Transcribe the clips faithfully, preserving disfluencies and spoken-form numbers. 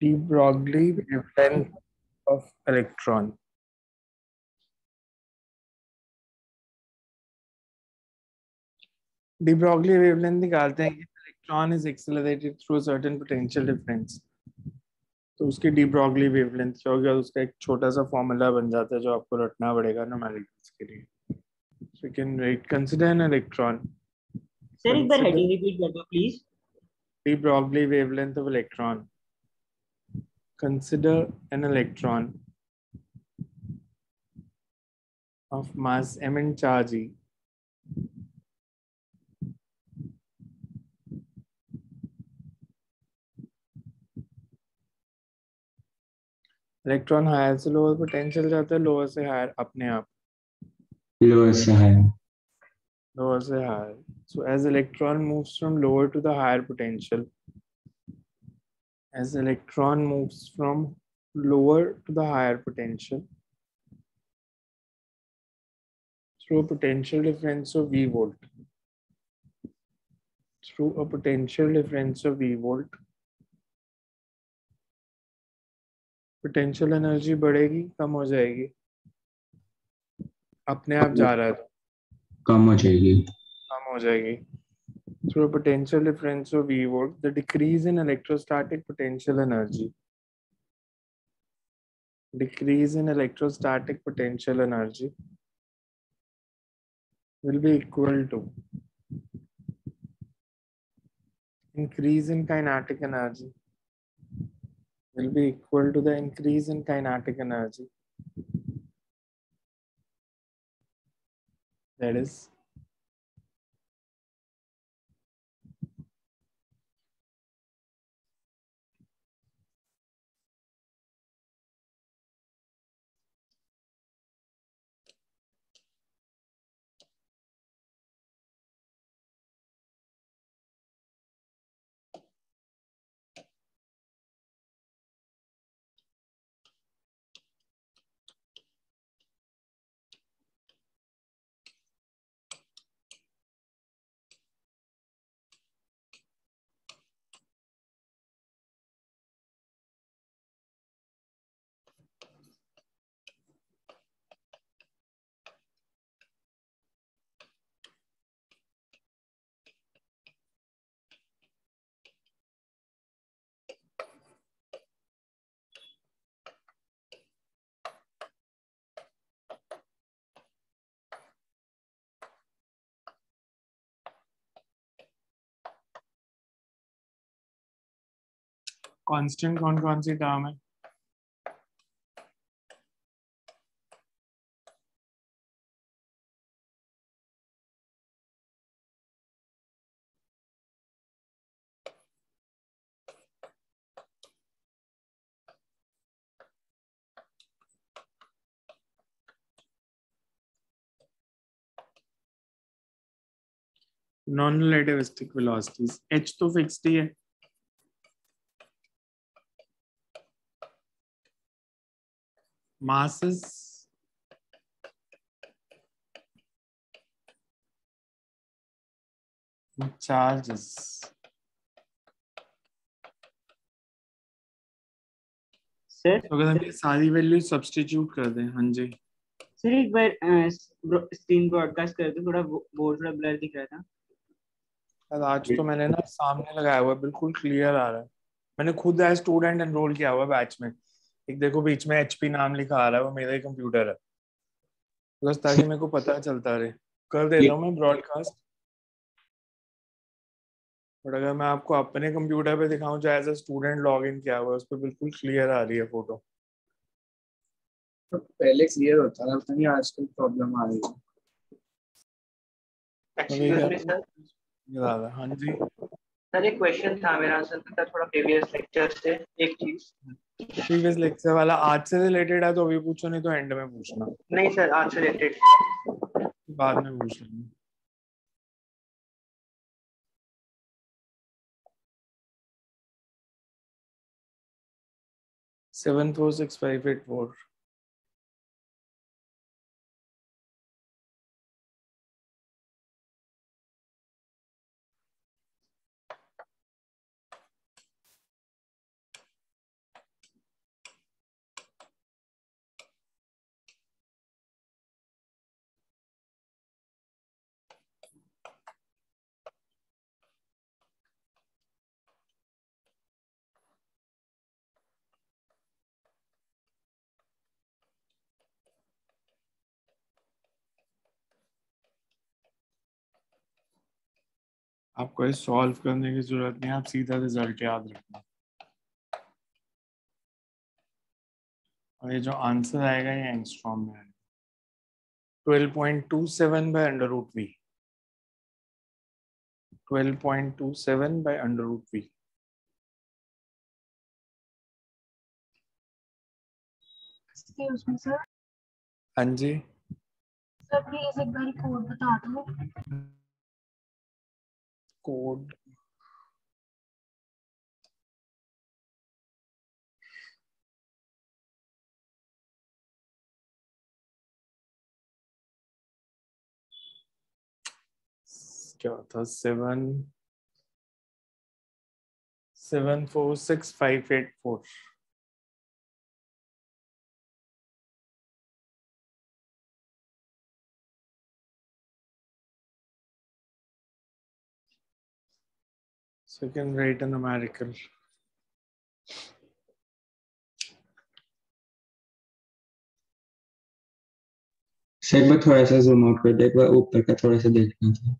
de Broglie wavelength of electron. de Broglie wavelength निकालते हैं कि electron is accelerated through a certain potential difference. तो उसकी de Broglie wavelength क्या होगी? उसका एक छोटा सा फॉर्मूला बन जाता है जो आपको रटना पड़ेगा नॉर्मलिटीज के लिए. So you can write, consider an electron. Sir, एक बार heading repeat कर दो please. de Broglie wavelength of electron. Consider an electron of mass m and charge e electron higher से lower potential जाता है, lower से higher अपने आप lower से higher lower से higher so as electron moves from lower to the higher potential as electron moves from lower to the higher potential through a potential difference of V volt through a potential difference of V volt potential energy बढ़ेगी, कम हो जाएगी, अपने आप जा रहा है, कम हो जाएगी कम हो जाएगी through a potential difference of V volt, the decrease in electrostatic potential energy. Decrease in electrostatic potential energy will be equal to increase in kinetic energy will be equal to the increase in kinetic energy. That is constant कौन कौन सी term है? Non relativistic velocities. H तो fixed ही है. masses and charges. Sir, अगर हम ये सारी वैल्यू सब्स्टिट्यूट कर दें. हाँ जी सर, एक बार स्क्रीन ब्रॉडकास्ट कर दो, थोड़ा बोर्ड थोड़ा ब्लर दिख रहा था. आज आज तो मैंने ना सामने लगाया हुआ, बिल्कुल क्लियर आ रहा है. मैंने खुद एज स्टूडेंट एनरोल किया हुआ बैच में. एक देखो बीच में एचपी नाम लिखा आ रहा है, वो मेरा ही कंप्यूटर है बस, ताकि मेरे को पता चलता रहे. कर देता हूँ मैं ब्रॉडकास्ट, बट अगर मैं आपको अपने कंप्यूटर पे दिखाऊं जो as a student log in किया हुआ है, उस पर बिल्कुल क्लियर आ रही है फोटो. तो पहले क्लियर होता था, नहीं आजकल प्रॉब्लम आ रही है. हाँ जी सर, एक क्वेश्चन था मेरा, आंसर था थोड़ा प्रीवियस लेक्चर से. एक चीज प्रीवियस लेक्चर वाला आज से रिलेटेड है तो अभी पूछो, नहीं तो एंड में पूछना. नहीं सर, आज से रिलेटेड बाद में पूछ लेंगे. Seven four six five eight four. आपको इस सॉल्व करने की जरूरत नहीं है, आप सीधा रिजल्ट याद रखना। और ये जो आंसर आएगा ये एंगस्ट्रॉम में आएगा twelve point two seven by under root V, twelve point two seven by under root V. उसमें सर हाँ जी सर प्लीज एक बार कोड बता दो। कोड क्या था? Seven seven four six five eight four. So you can write a numerical. Sir मैं थोड़ा सा zoom out कर देख, वह ऊपर का थोड़ा सा देखना था।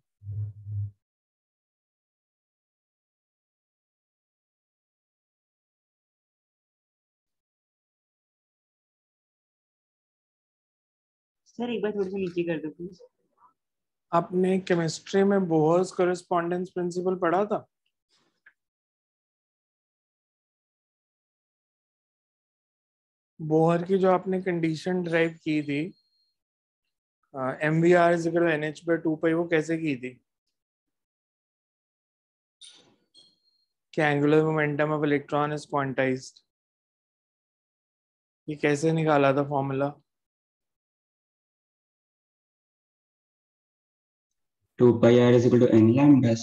सर एक बार थोड़ा सा नीचे कर दो प्लीज। आपने केमिस्ट्री में बोहर्स कॉरेस्पॉन्डेंस प्रिंसिपल पढ़ा था? बोहर की जो आपने कंडीशन ड्राइव की थी m v r is equal to n h by two pi, वो कैसे की थी? क्या angular momentum of electron is quantized, ये कैसे निकाला था formula? Two pi r is equal to n lambda.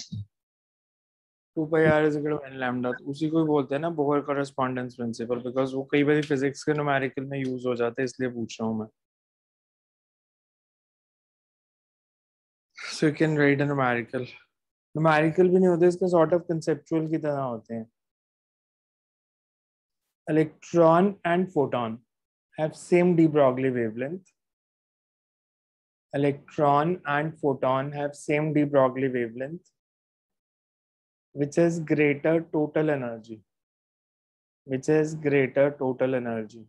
Two pi r is equal to n lambda, उसी को ही बोलते हैं ना बोहर कॉरेस्पॉन्डेंस प्रिंसिपल, बिकॉज वो कई बार फिजिक्स के न्यूमेरिकल में यूज हो जाता है, इसलिए पूछ रहा हूँ मैं। So you can write a numerical. Numerical भी नहीं होते इसके, सॉर्ट ऑफ कंसेप्चुअल की तरह होते हैं। Electron and photon have same de Broglie wavelength. Electron and photon have same de Broglie wavelength, which has greater total energy, which has greater total energy.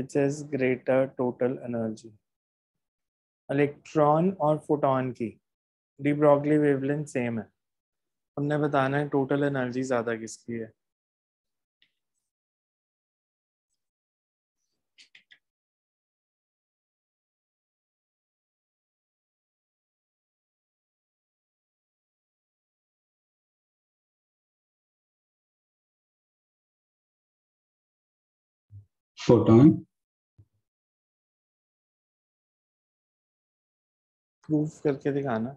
Which has greater total energy. Electron और photon की de Broglie wavelength same है। हमने बताना है total energy ज़्यादा किसकी है। Photon. Prove करके दिखाना।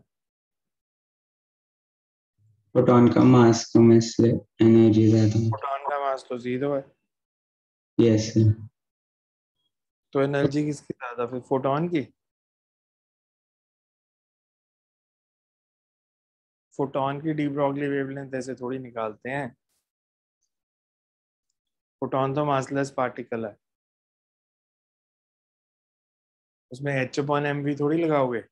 फोटॉन का मास कम है इसलिए एनर्जी ज्यादा है। फोटॉन का मास तो जीरो है। Yes sir. तो एनर्जी किसकी ज्यादा फिर? फोटॉन की। फोटॉन की डी ब्रॉगली वेवलेंथ ऐसे थोड़ी निकालते हैं, फोटॉन तो मासलेस पार्टिकल है, उसमें एच अपॉन एम वी थोड़ी लगाओगे।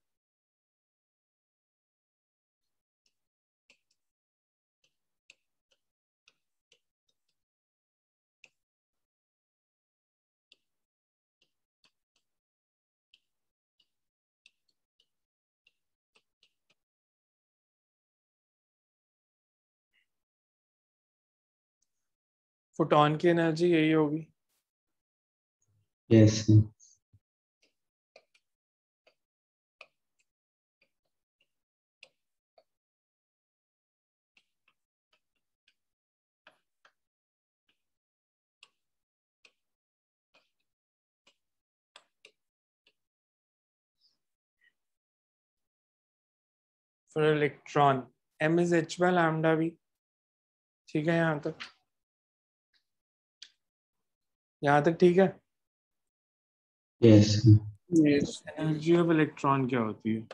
फोटॉन की एनर्जी यही होगी। Yes yes. For electron m is h by lambda भी, ठीक है यहाँ तक? यहाँ तक ठीक है। यस यस। एनर्जी ऑफ इलेक्ट्रॉन क्या होती है?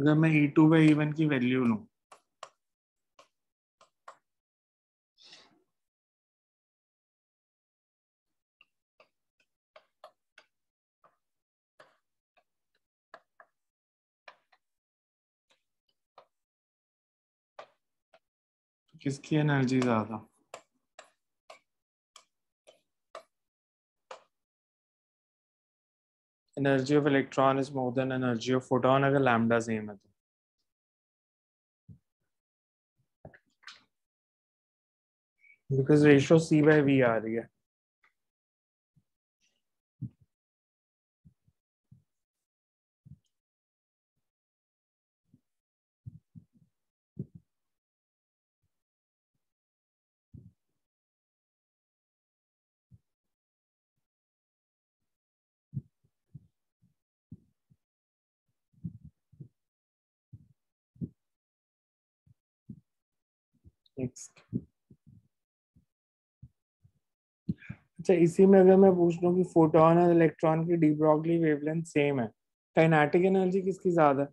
अगर मैं E two by E one की वैल्यू लूं, किसकी एनर्जी ज्यादा? Energy of electron is more than energy of photon अगर लैम्डा सेम है तो। Because ratio c by v आ रही है। अच्छा, इसी में अगर मैं पूछ लूं कि फोटॉन और इलेक्ट्रॉन की डी ब्रॉगली वेवलेंथ सेम है, काइनेटिक एनर्जी किसकी ज्यादा है?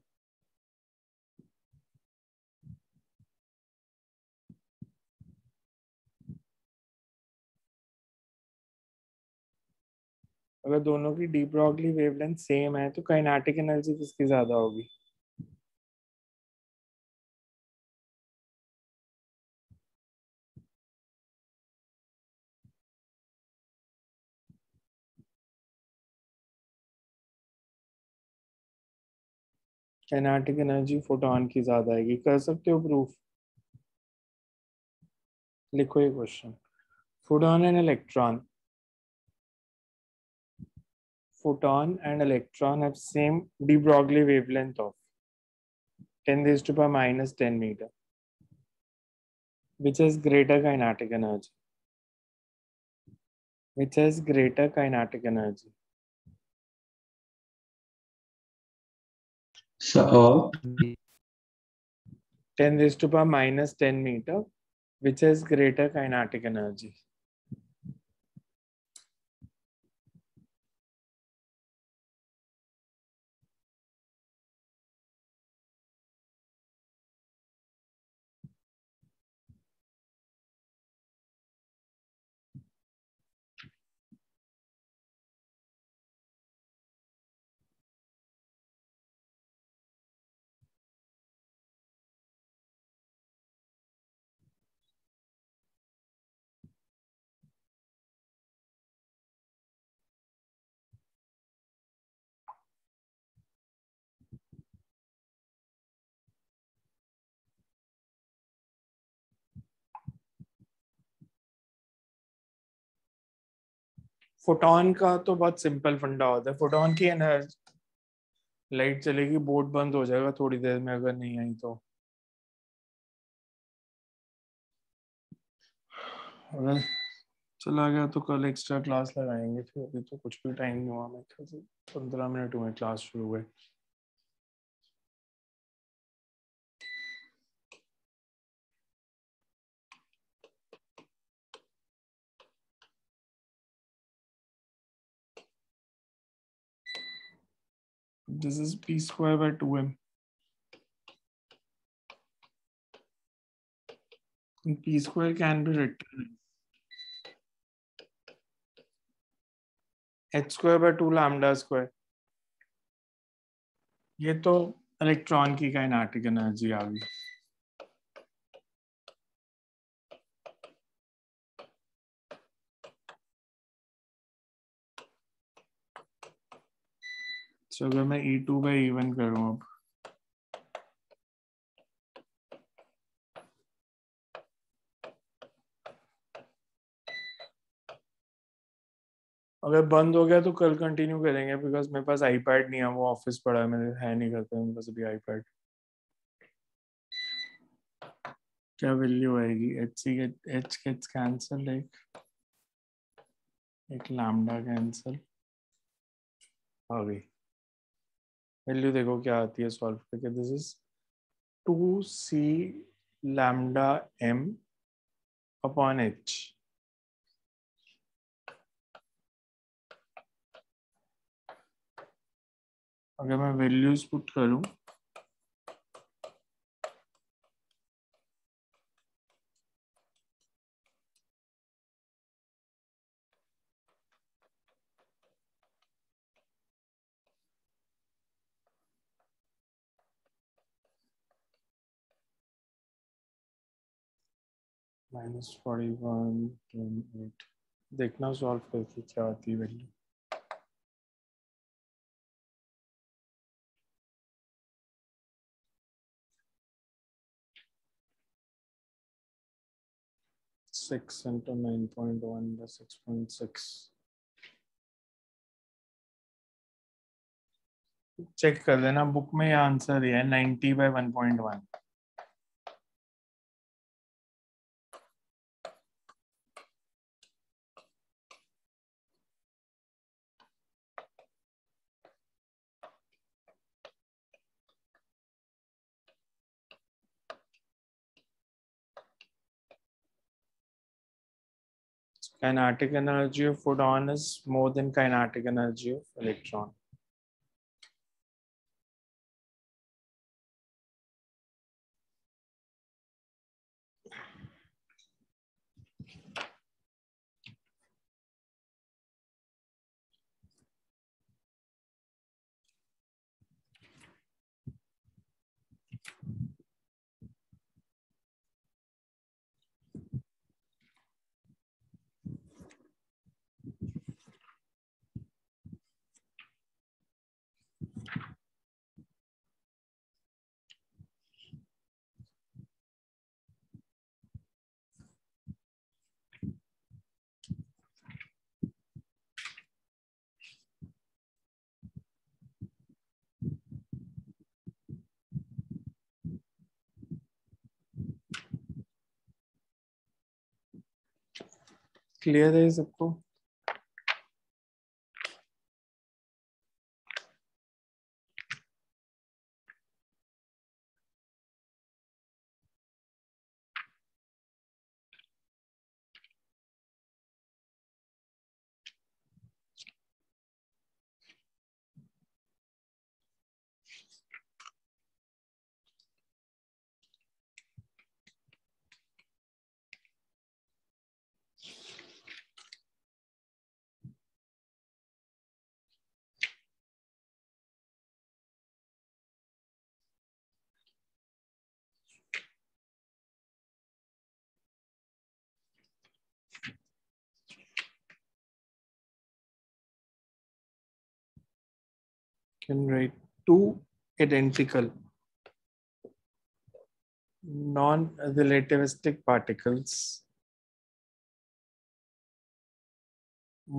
अगर दोनों की डी ब्रॉगली वेवलेंथ सेम है तो काइनेटिक एनर्जी किसकी ज्यादा होगी? काइनेटिक एनर्जी फोटॉन की ज्यादा आएगी। कर सकते हो प्रूफ? लिखो ये question. Photon and electron photon and electron have same de Broglie wavelength of ten raised to power minus ten metre, which has greater kinetic energy, which has greater kinetic energy. So ten raised to power minus ten meter, which has greater kinetic energy. Photon का तो बहुत simple फंडा होता है। Photon की energy, light चलेगी, board बंद हो जाएगा थोड़ी देर में अगर नहीं आई तो। अगर चला गया तो कल एक्स्ट्रा क्लास लगाएंगे फिर। अभी तो कुछ भी टाइम नहीं हुआ, मैं पंद्रह मिनट में क्लास शुरू हुए। This is p square by two m. And p square can be written h square by two lambda square. ये तो इलेक्ट्रॉन की काइनेटिक एनर्जी आ गई। So, अगर मैं E two by E one करूं अब, अगर बंद हो गया तो कल कंटिन्यू करेंगे बिकॉज मेरे पास आईपैड नहीं है, वो ऑफिस पड़ा है, मेरे है नहीं करते मेरे पास अभी आईपैड। क्या वैल्यू आएगी? H c h gets cancel, एक एक लैम्डा कैंसल आ गई। वैल्यू देखो क्या आती है सॉल्व करके। This is two c lambda m upon h. अगर मैं वैल्यूज पुट करूं minus forty one ten eight देखना सॉल्व करके क्या होती है value. Six into nine point one by six point six check कर लेना बुक में, यह आंसर है ninety by one point one. Kinetic energy of photon is more than kinetic energy of electron. Clear है सबको? Can write two identical non-relativistic particles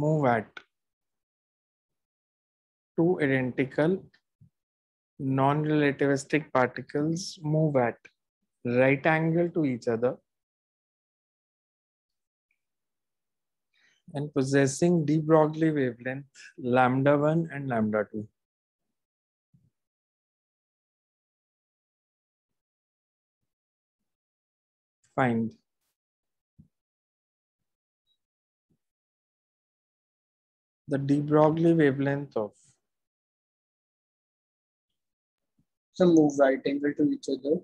move at two identical non-relativistic particles move at right angle to each other and possessing de Broglie wavelength lambda one and lambda two. Find the de Broglie wavelength of some move right angle to each other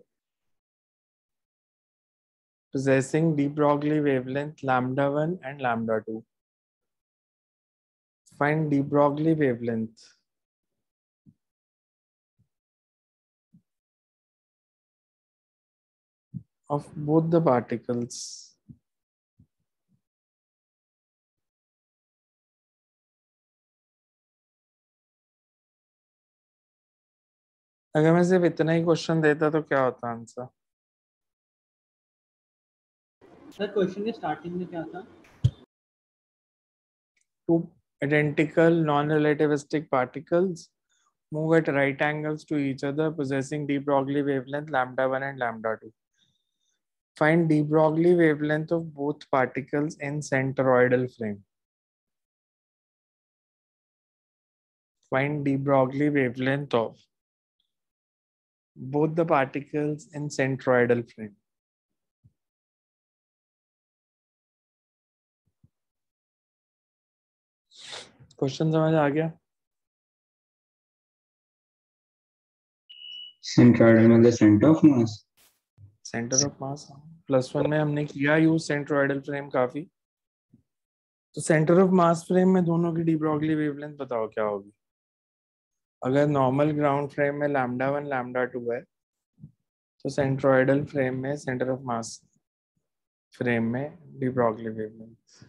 possessing de Broglie wavelength lambda one and lambda two. Find de Broglie wavelength of both the particles अगर मैं सिर्फ इतना ही question देता तो क्या होता answer? Sir question के starting में क्या था? Two identical non-relativistic particles move at right angles to each other, possessing de Broglie wavelength lambda one and lambda two. Find de Broglie wavelength of both particles in centroidal frame. Find de Broglie wavelength of both the particles in centroidal frame. Question समझ आ गया? Centroidal में the center of mass. Centre of mass plus one में हमने किया use centroidal frame काफी, तो centre of mass frame में दोनों की डी ब्रॉगली वेवलेंथ बताओ क्या होगी। अगर नॉर्मल ग्राउंड फ्रेम में लैम्डा वन लैम्डा टू है तो सेंट्रोइडल फ्रेम में सेंटर ऑफ मास फ्रेम में डी ब्रॉगली वेवलेंथ।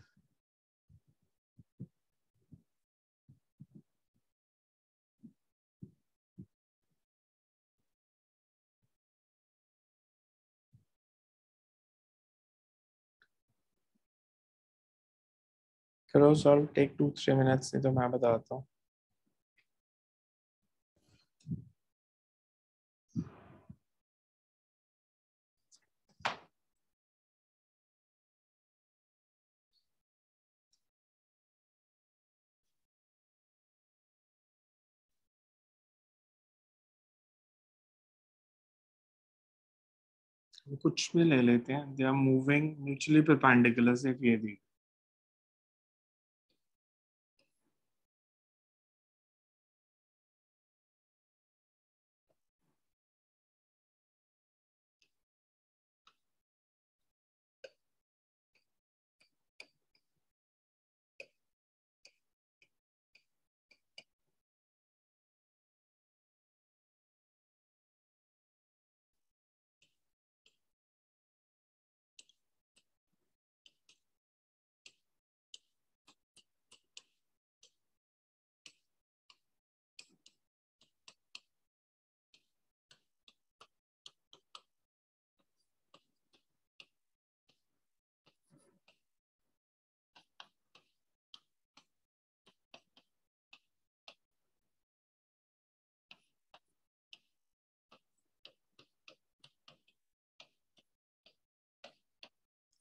करो solve, take two three minutes, नहीं तो मैं बताता हूँ। कुछ भी ले लेते हैं। They are moving mutually perpendicular से ये दी।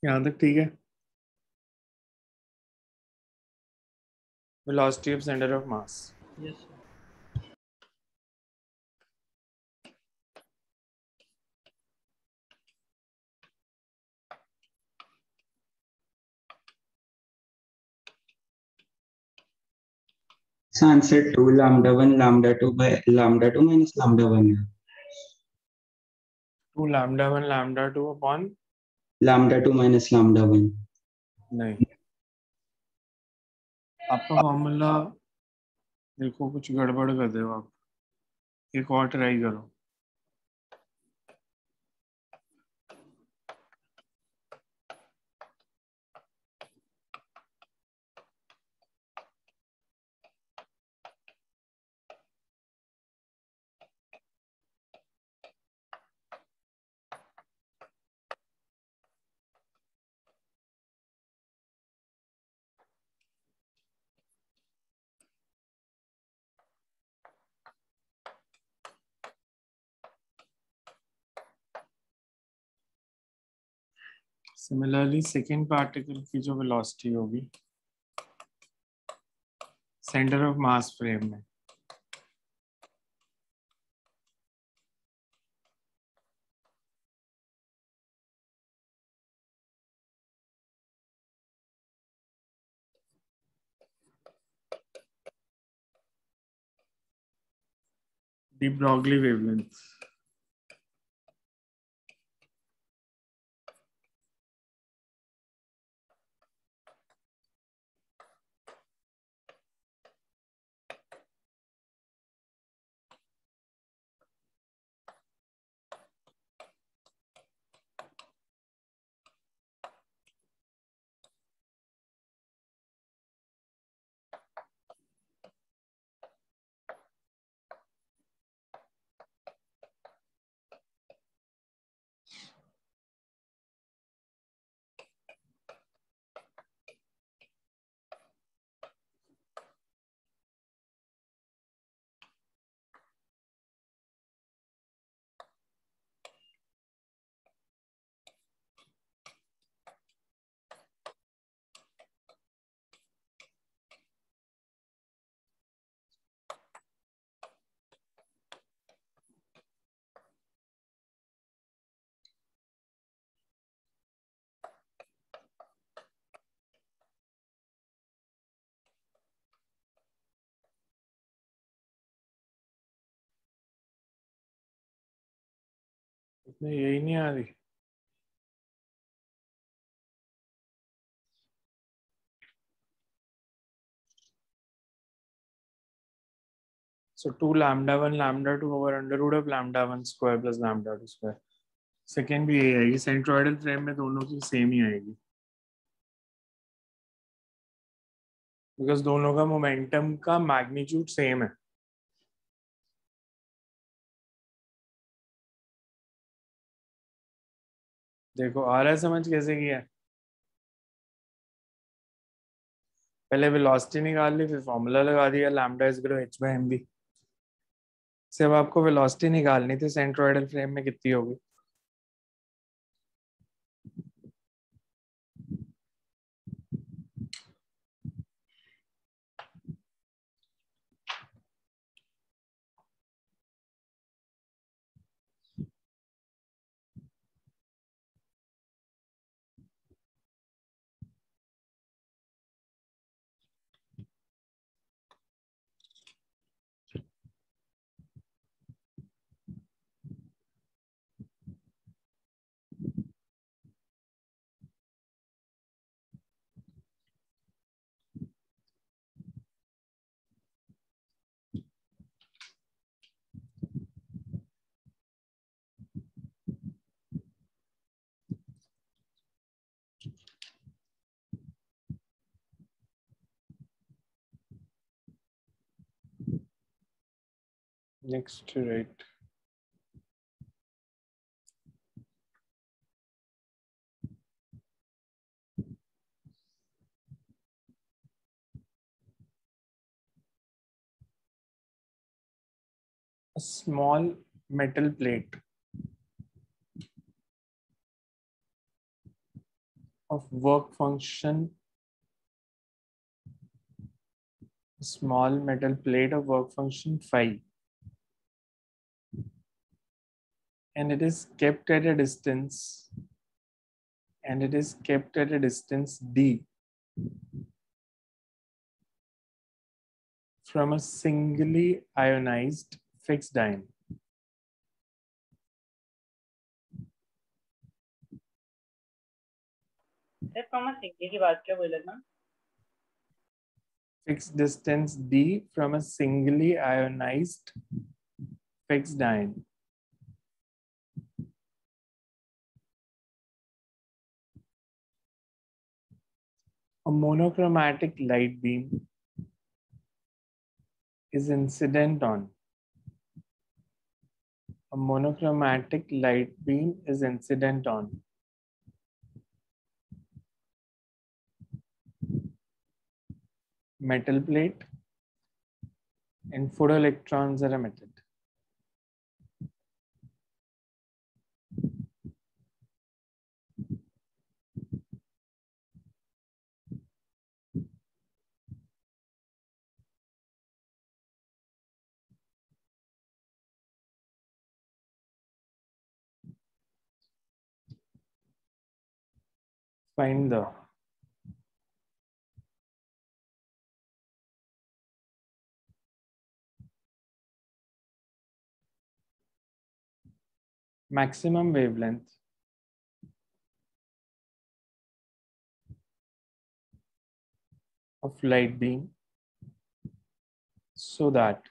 यहाँ तक ठीक है। Velocity of centre of mass. Yes sir, answer two lambda one lambda two by lambda two minus lambda one है। Two lambda one lambda two upon lambda two minus lambda one. नहीं, आपका फॉर्मूला देखो कुछ गड़बड़ कर दे आप। एक और ट्राई करो। सिमिलरली सेकेंड पार्टिकल की जो वेलोसिटी होगी सेंटर ऑफ मास फ्रेम में, डी ब्रॉगली वेवलेंथ। नहीं, यही नहीं आ रही। So two lambda one lambda two over under root of lambda one square plus lambda two square. Second भी यही आएगी, सेंट्रोइडल फ्रेम में दोनों की सेम ही आएगी बिकॉज दोनों का मोमेंटम का मैग्नीट्यूड सेम है। देखो आ रहा है समझ कैसे किया, पहले वेलोसिटी निकाल ली, फिर फॉर्मूला लगा दिया lambda is equal to h by m b. सिर्फ आपको वेलोसिटी निकालनी थी सेंट्रोइडल फ्रेम में कितनी होगी। Next to right. A small metal plate of work function. A small metal plate of work function phi. And it is kept at a distance, and it is kept at a distance d from a singly ionized fixed ion. Sir, from a singly की बात क्या बोला ना? Fixed distance d from a singly ionized fixed ion. A monochromatic light beam is incident on. A monochromatic light beam is incident on metal plate, and photoelectrons are emitted. Find the maximum wavelength of light beam so that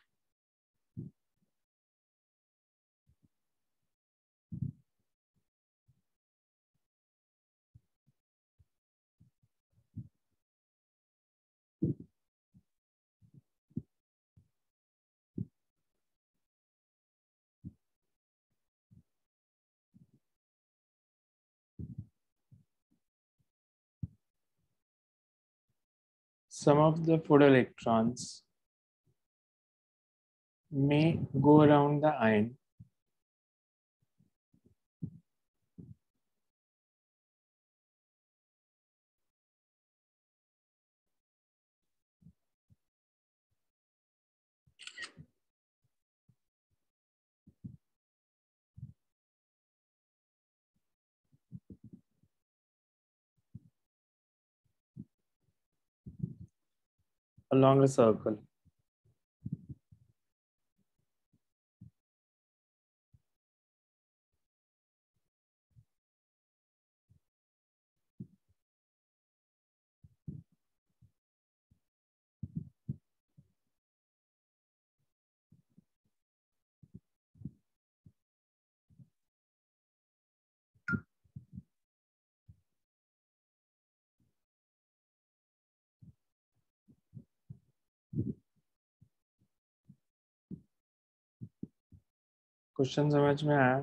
some of the photoelectrons may go around the ion along a circle. Question समझ में आया।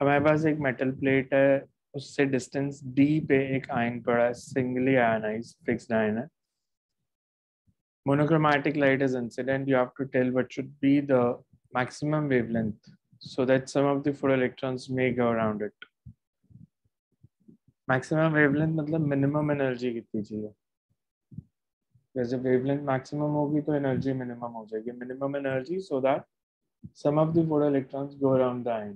हमारे पास एक metal plate है, उससे distance D पे एक ion पड़ा है, सिंगली आयनाइज फिक्स्ड आयन है। Monochromatic light is incident. You have to tell what should be the maximum wavelength so that some of the photoelectrons may go around it. Maximum wavelength मतलब minimum energy कितनी चाहिए? जैसे wavelength maximum होगी तो energy minimum हो जाएगी। Minimum energy so that some of the photoelectrons go around the ion.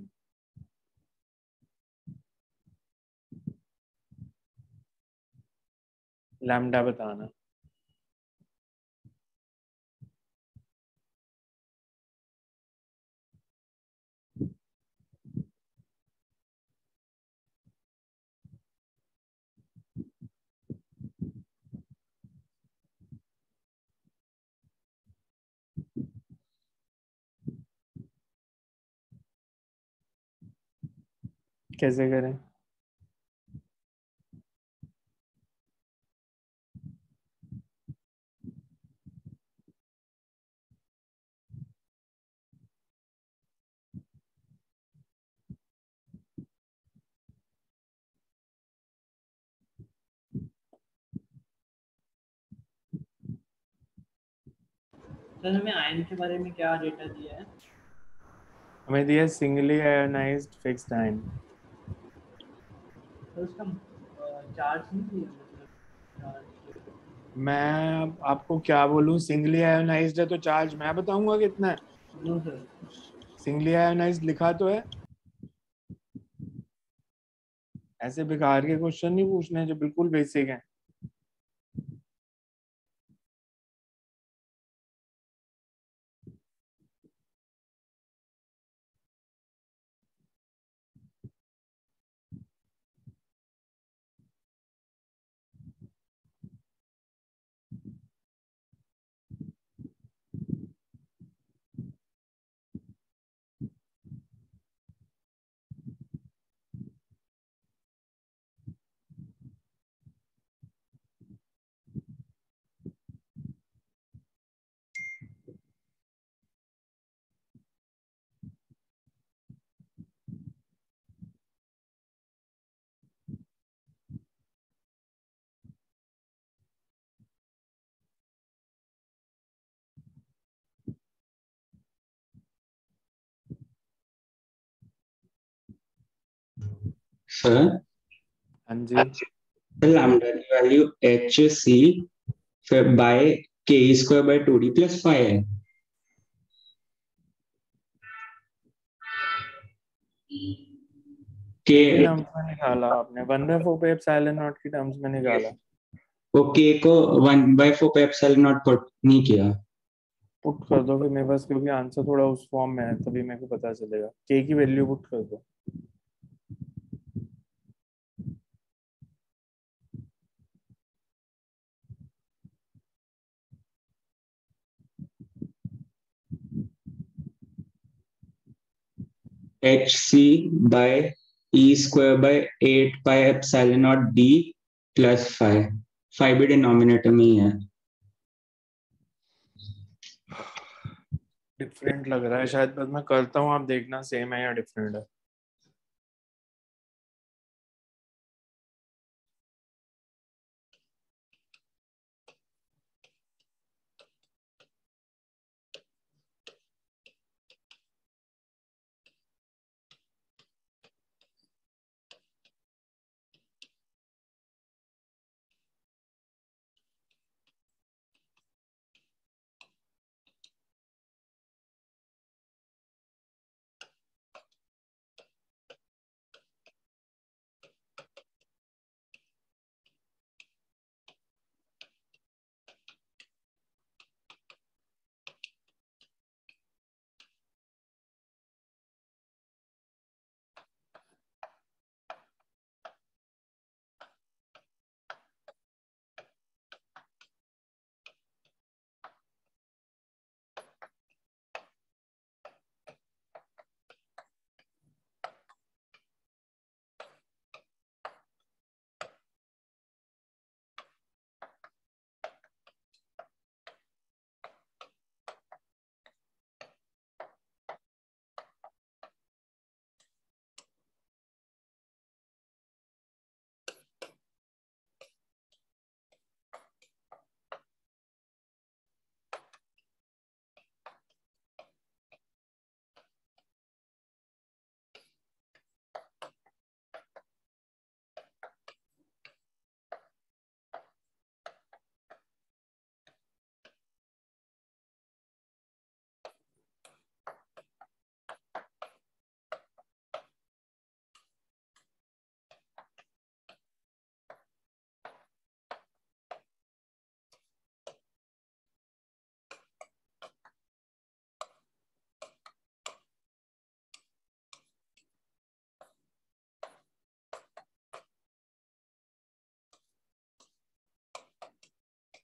Lambda बताना। कैसे करें? तो हमें आयन के बारे में क्या डेटा दिया है? हमें दिया सिंगली आयोनाइज्ड फिक्स्ड आयन। उसका चार्ज नहीं है। मैं अब आपको क्या बोलूं, सिंगली आयोनाइज्ड है तो चार्ज मैं बताऊंगा कितना है? नो सर, सिंगली आयोनाइज्ड लिखा तो है। ऐसे बेकार के क्वेश्चन नहीं पूछने जो बिल्कुल बेसिक हैं। सर हाँ जी, लैम्डा की वैल्यू एच सी फिर by k square by two d plus five है। के टर्म्स में निकाला आपने, one by four pi epsilon nought की टर्म्स में निकाला। वो के को one by four pi epsilon nought put नहीं किया। पुट कर दो मेरे पास, क्योंकि आंसर थोड़ा उस फॉर्म में है तभी मेरे को पता चलेगा। के की वैल्यू पुट कर दो। H c by e square by eight by epsilon nought d plus five. Five भी डिनोमिनेटर में ही है। डिफरेंट लग रहा है शायद, बस मैं करता हूँ, आप देखना सेम है या डिफरेंट है।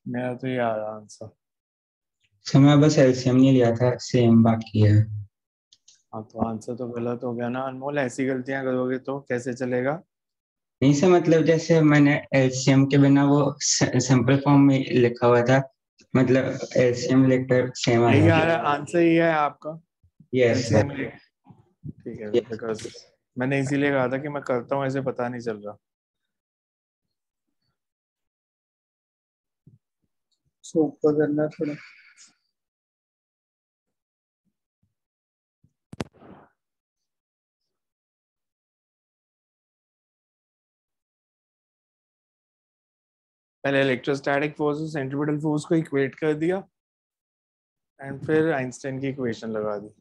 मेरा तो ये आ रहा आंसर। समय बस एलसीएम नहीं लिया था, सेम बाकी है। हाँ तो आंसर तो गलत हो गया ना अनमोल, ऐसी गलतियां करोगे तो कैसे चलेगा? नहीं सर मतलब जैसे मैंने एलसीएम के बिना वो सिंपल फॉर्म में लिखा हुआ था, मतलब एलसीएम लिखकर सेम आ रहा आंसर ही है आपका। यस ठीक है, बिकॉज़ मैंने इसीलिए कहा था कि मैं करता हूँ ऐसे, पता नहीं चल रहा। सो ऊपर करना थोड़ा। पहले इलेक्ट्रोस्टैटिक फोर्स और सेंट्रीफ्यूगल फोर्स को इक्वेट कर दिया एंड फिर आइंस्टाइन की इक्वेशन लगा दी।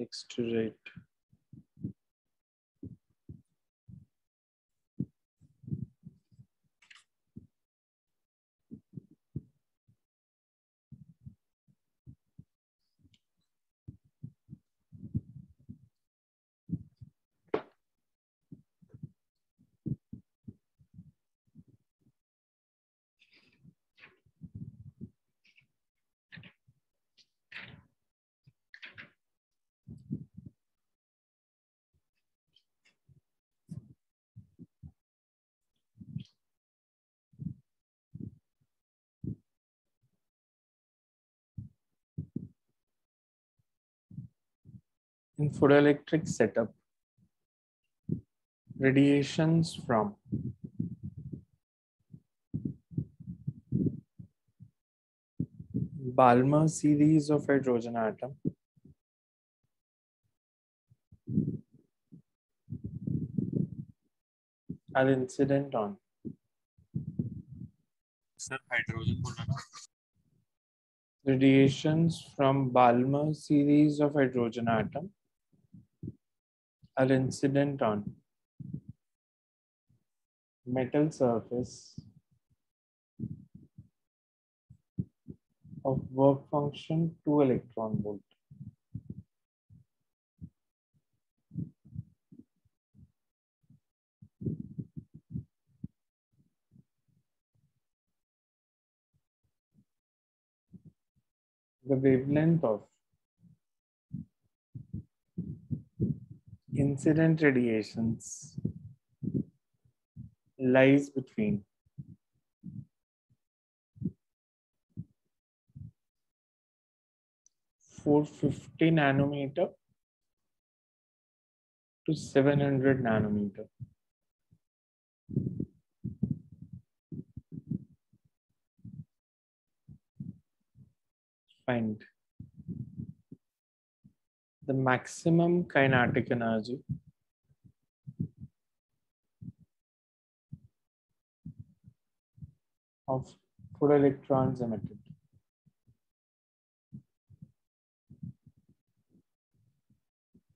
Next to right. In photoelectric setup, radiations from Balmer series of hydrogen atom, are incident on sir hydrogen radiations from Balmer series of hydrogen atom. An incident on metal surface of work function two electron volt. The wavelength of incident radiations lies between four hundred fifty nanometer to seven hundred nanometer. Find the maximum kinetic energy of photoelectrons emitted.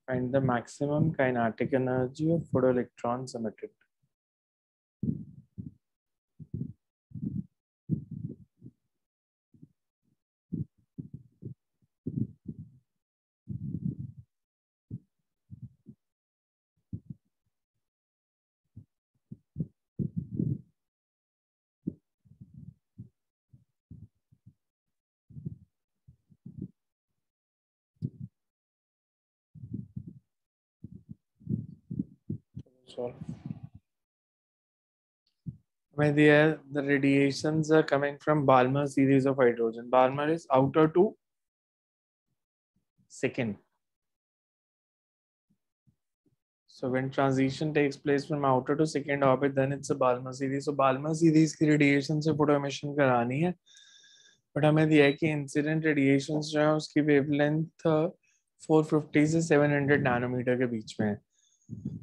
Find the maximum kinetic energy of photoelectrons emitted. solve. My dear, the radiations are coming from Balmer series of hydrogen. Balmer is outer to second. So when transition takes place from outer to second orbit, then it's a Balmer series. So Balmer series की radiation से photo emission करानी है, but हमें दिया है कि incident radiation जो है उसकी वेवलेंथ four fifty से seven hundred नैनोमीटर के बीच में है.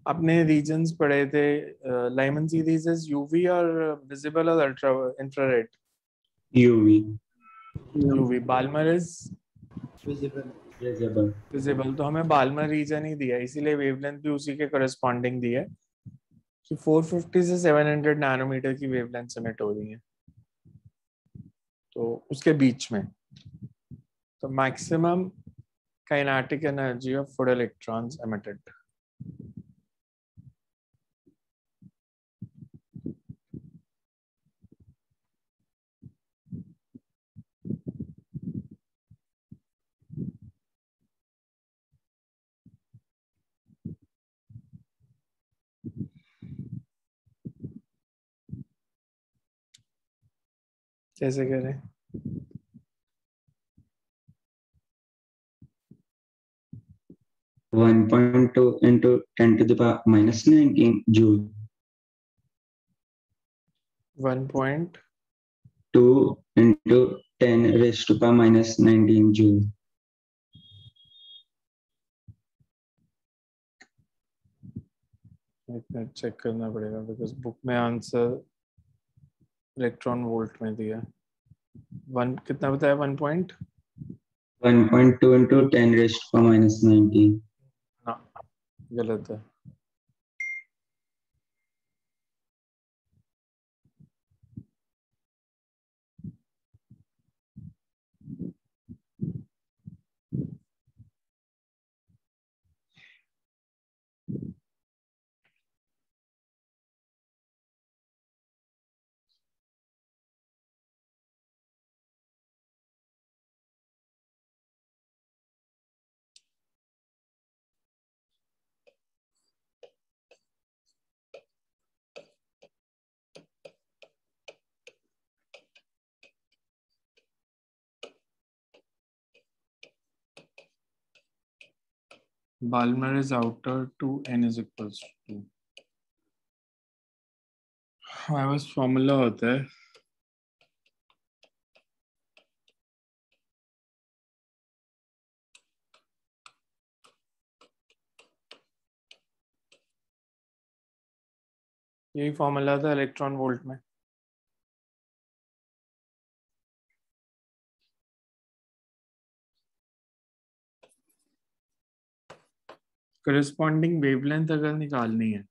अपने रीजन्स पढ़े थे, लाइमन सीरीज इज यूवी और विजिबल और ultra infrared. UV UV Balmer is visible visible visible. तो हमें बाल्मर रीजन ही दिया, इसीलिए वेवलेंथ भी उसी के कॉरेस्पॉन्डिंग दी है कि four fifty से seven hundred नैनोमीटर की वेवलेंथ सबमिट हो रही है, तो उसके बीच में. तो maximum kinetic energy of photo electrons emitted. कैसे करें? one point two into ten to the power minus nineteen joule. one point two into ten raised to power minus nineteen joule. इतना चेक करना पड़ेगा, बिकॉज बुक में answer electron volt में दिया. One कितना बताया? One point one point two into ten raised पर minus nineteen. गलत है. Balmer is outer to n is equals to two. हमारे पास फॉर्मूला होता है यही फॉर्मूला था इलेक्ट्रॉन वोल्ट में. करस्पॉन्डिंग वेवलेंथ अगर निकालनी है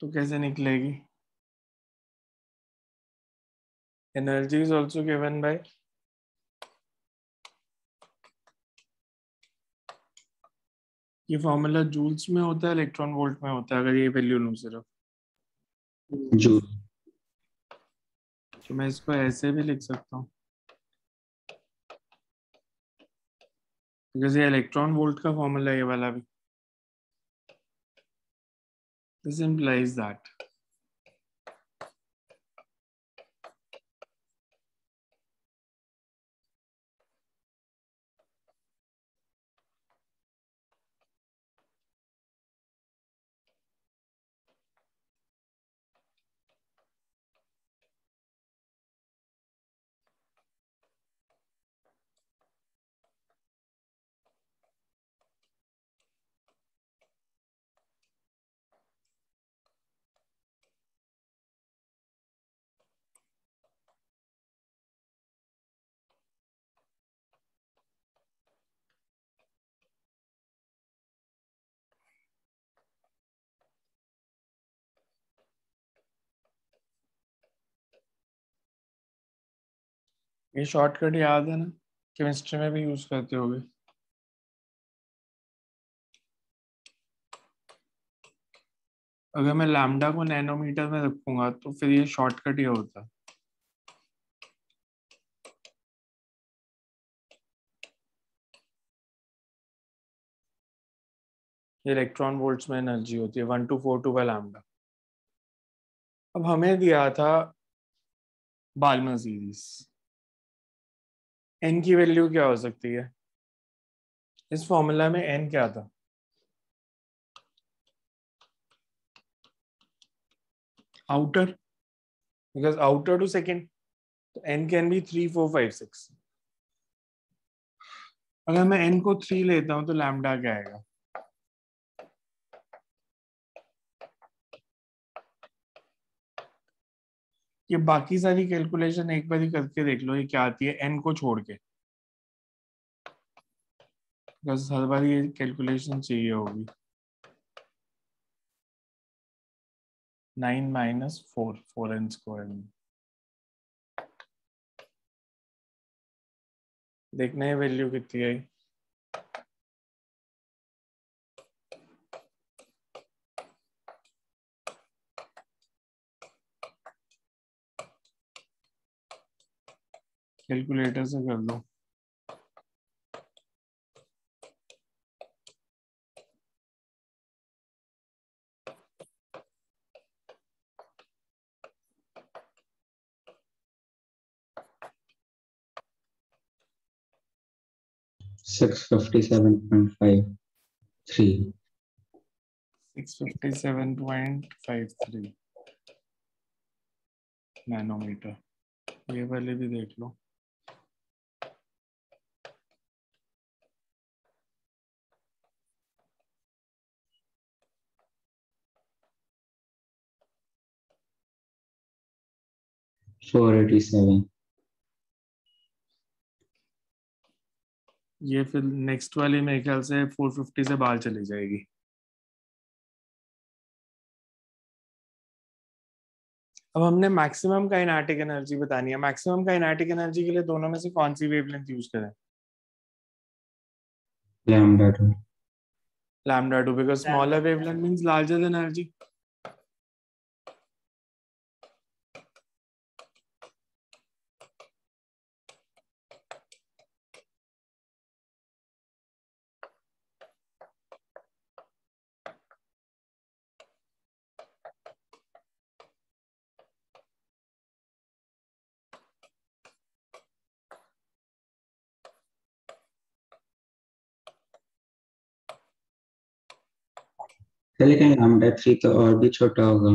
तो कैसे निकलेगी? Energy is also given by ये फॉर्मूला. जूल्स में होता है, इलेक्ट्रॉन वोल्ट में होता है. अगर ये वैल्यू लूं सिर्फ जूल, तो मैं इसको ऐसे भी लिख सकता हूँ, बिकॉज ये इलेक्ट्रॉन वोल्ट का फॉर्मूला है, ये वाला भी. दिस इंप्लाइज दैट ये शॉर्टकट याद है ना, केमिस्ट्री में भी यूज करते होगे. अगर मैं लैम्डा को नैनोमीटर में रखूंगा तो फिर ये शॉर्टकट ही होता है. इलेक्ट्रॉन वोल्ट्स में एनर्जी होती है one two four two by lambda. अब हमें दिया था बाल्मर सीरीज, एन की वैल्यू क्या हो सकती है? इस फॉर्मूला में एन क्या था? Outer, because outer to second, तो n can be three four five six. अगर मैं एन को थ्री लेता हूं तो लैम्डा क्या आएगा? ये बाकी सारी कैलकुलेशन एक बार ही करके देख लो ये क्या आती है एन को छोड़ के, बस हर बार ये कैलकुलेशन चाहिए होगी। Nine minus four, four n square, देखना है वैल्यू कितनी आई। कैलकुलेटर से कर दो। six fifty-seven point five three six fifty-seven point five three nanometre. ये वाले भी देख लो। four eighty-seven ये फिर नेक्स्ट वाली मेरे ख्याल से फोर फिफ्टी से बाहर चली जाएगी। अब हमने मैक्सिमम काइनेटिक एनर्जी बतानी है। मैक्सिमम काइनेटिक एनर्जी के लिए दोनों में से कौन सी वेवलेंथ यूज करें? Lambda two. Lambda two, because smaller wavelength means larger energy. लेकिन लैम्डा थ्री तो और भी छोटा होगा,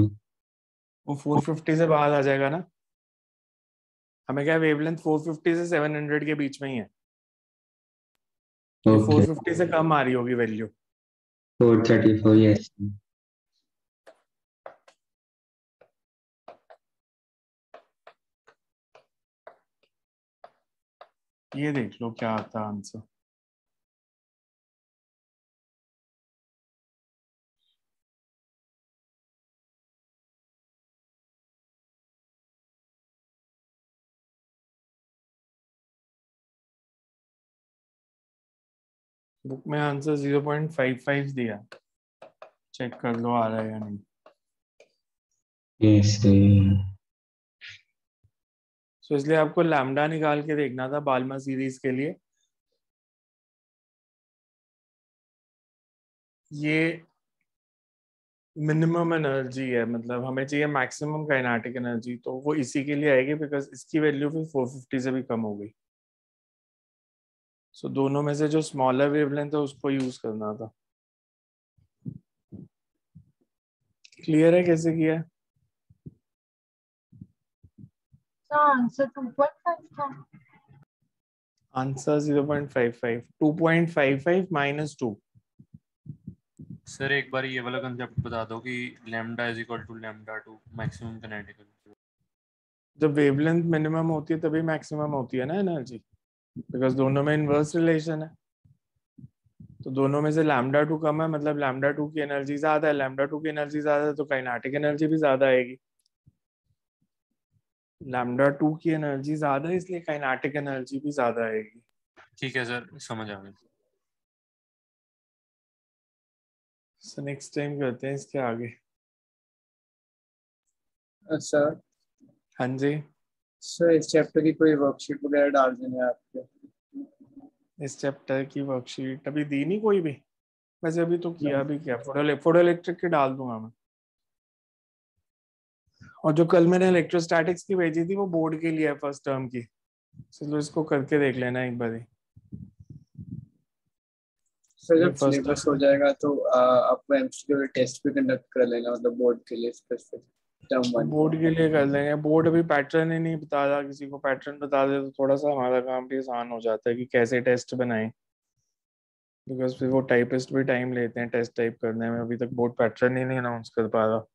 वो फोर फिफ्टी से बाहर आ जाएगा ना। हमें क्या वेवलेंथ फोर फिफ्टी से सेवन हंड्रेड के बीच में ही है। okay. फोर फिफ्टी से कम आ रही होगी value. Four thirty four yes. ये देख लो क्या आता आंसर। बुक में answer zero point five five दिया, चेक कर लो आ रहा है या नहीं। yes, so, इसलिए आपको लैम्डा निकाल के देखना था बाल्मर सीरीज के लिए। ये मिनिमम एनर्जी है, मतलब हमें चाहिए मैक्सिमम काइनेटिक एनर्जी, तो वो इसी के लिए आएगी बिकॉज इसकी वैल्यू फिर फोर फिफ्टी से भी कम हो गई। सो so, दोनों में से जो स्मॉलर वेवलेंथ है उसको यूज करना था। क्लियर है कैसे किया? आंसर टू पॉइंट फाइव था। Answer zero point five five two point five five minus two. Sir एक बार ये वाला कांसेप्ट बता दो कि lambda is equal to lambda two maximum kinetic energy. जब वेवलेंथ मिनिमम होती है तभी मैक्सिमम होती है ना एनर्जी, बिकॉज दोनों में इनवर्स रिलेशन है। तो दोनों में से लैम्डा टू कम है, मतलब लैम्डा टू की एनर्जी ज्यादा है। लैम्डा टू की एनर्जी ज्यादा है तो काइनेटिक एनर्जी भी ज्यादा आएगी। लैम्डा टू की एनर्जी ज्यादा है इसलिए काइनेटिक एनर्जी भी ज्यादा आएगी। ठीक है सर, समझ आ गई। सर नेक्स्ट टाइम करते हैं इसके आगे। सर हाँ जी सर, इस चैप्टर की कोई वर्कशीट वगैरह डाल देना है आपके। इस चैप्टर की वर्कशीट अभी दी नहीं कोई भी। वैसे अभी तो किया भी क्या, फोटो इलेक्ट्रिक के डाल दूंगा मैं। और जो कल मैंने इलेक्ट्रोस्टैटिक्स की भेजी थी वो बोर्ड के लिए है फर्स्ट टर्म की, चलो इसको करके देख लेना एक बार। सर जब सिलेबस हो जाएगा तो आपको एमसीक्यू का टेस्ट भी कंडक्ट कर लेना, मतलब बोर्ड के लिए स्पेसिफिक टर्म वन बोर्ड के लिए कर लेंगे। बोर्ड अभी पैटर्न ही नहीं बता रहा, किसी को पैटर्न बता दे तो थोड़ा सा हमारा काम भी आसान हो जाता है कि कैसे टेस्ट बनाएं, बिकॉज फिर वो टाइपिस्ट भी टाइम लेते हैं टेस्ट टाइप करने में। अभी तक बोर्ड पैटर्न ही नहीं अनाउंस कर पा रहा।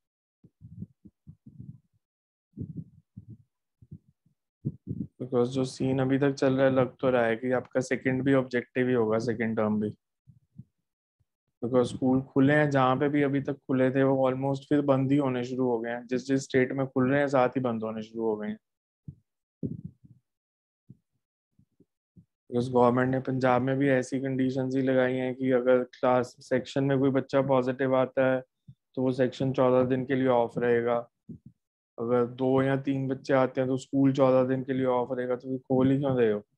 बिकॉज जो सीन अभी तक चल रहा है लग तो रहा है कि आपका सेकंड भी ऑब्जेक्टिव ही होगा, सेकंड टर्म भी, बिकॉज स्कूल खुले हैं जहाँ पे भी अभी तक खुले थे वो ऑलमोस्ट फिर बंद ही होने शुरू हो गए हैं। जिस जिस स्टेट में खुल रहे हैं साथ ही बंद होने शुरू हो गए हैं। बिकॉज गवर्नमेंट ने पंजाब में भी ऐसी कंडीशंस ही लगाई हैं कि अगर क्लास सेक्शन में कोई बच्चा पॉजिटिव आता है तो वो सेक्शन चौदह दिन के लिए ऑफ रहेगा। अगर दो या तीन बच्चे आते हैं तो स्कूल चौदह दिन के लिए ऑफ रहेगा। तो फिर खोल ही क्यों रहे हो?